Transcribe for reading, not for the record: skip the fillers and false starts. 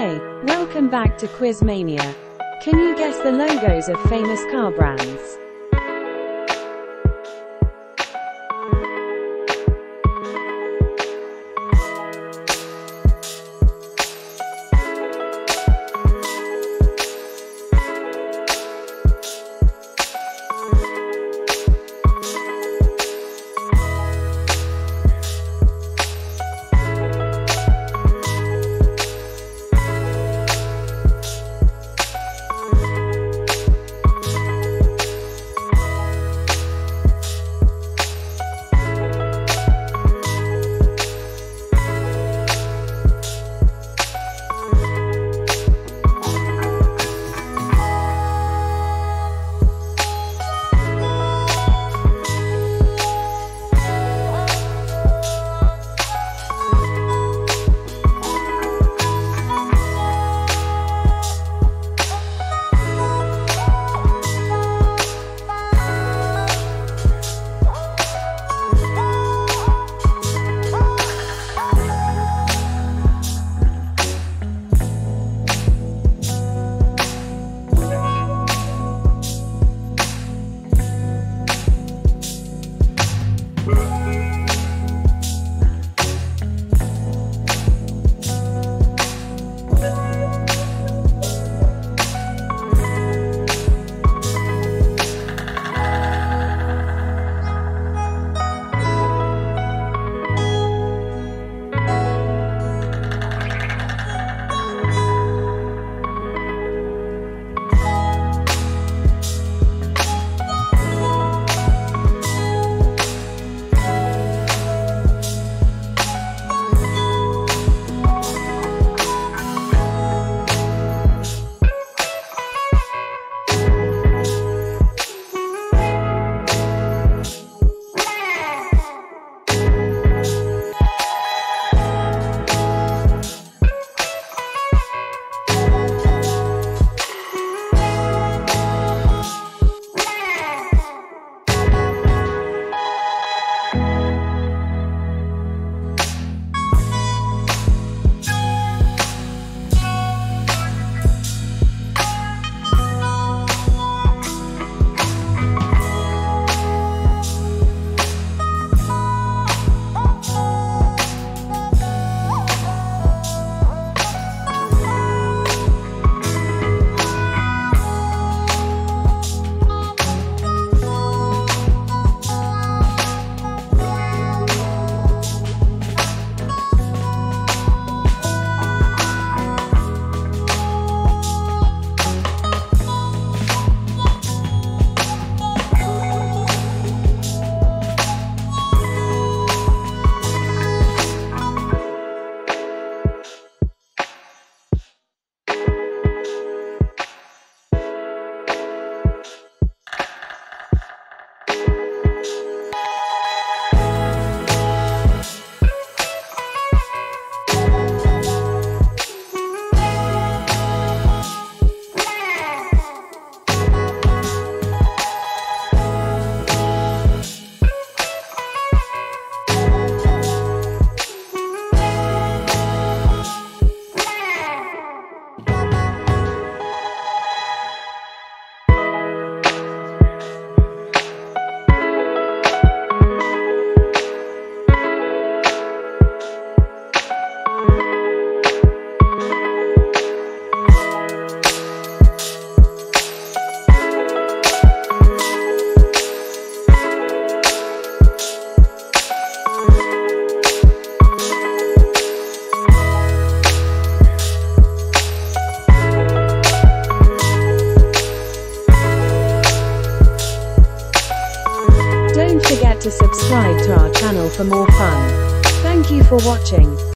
Hey, welcome back to Quiz Mania. Can you guess the logos of famous car brands? Don't forget to subscribe to our channel for more fun. Thank you for watching.